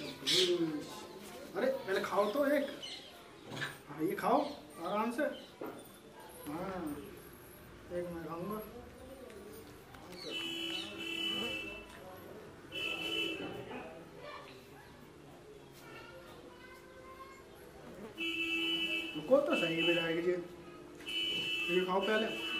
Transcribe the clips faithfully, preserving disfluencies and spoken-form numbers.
अरे पहले खाओ तो एक, हाँ ये खाओ आराम से। हाँ एक मैं खाऊंगा। रुको तो सही भी जाएगी जी, ये खाओ पहले।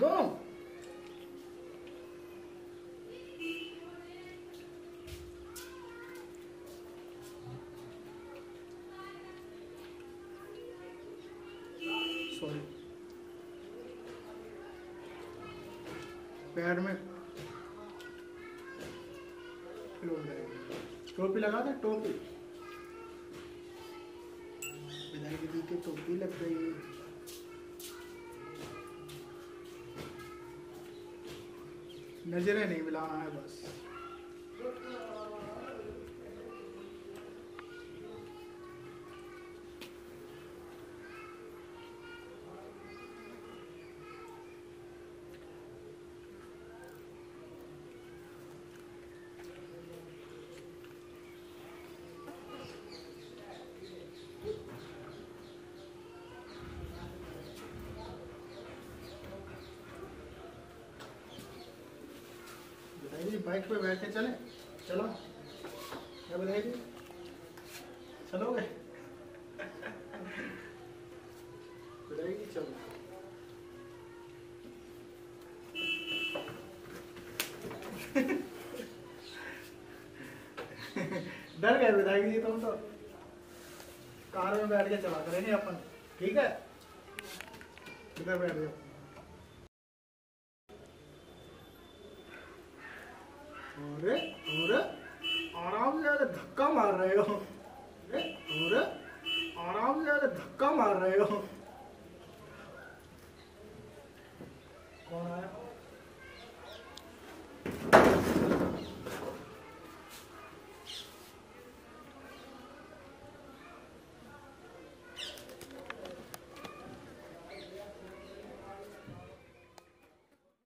दो सॉरी पैर में टोपी लगा था, टोपी विधायक जी की टोपी लग रही है। नजरें नहीं मिलाना है बस। बाइक पे बैठ के चले, चलो क्या बताइए, चलोगे बताइए, चलो डर गए विधायक जी तुम तो। कार में बैठ के चला करेंगे अपन, ठीक है, किधर बैठ जाओ। अरे अरे आराम से, धक्का मार रहे हो, अरे अरे आराम से, धक्का मार रहे हो।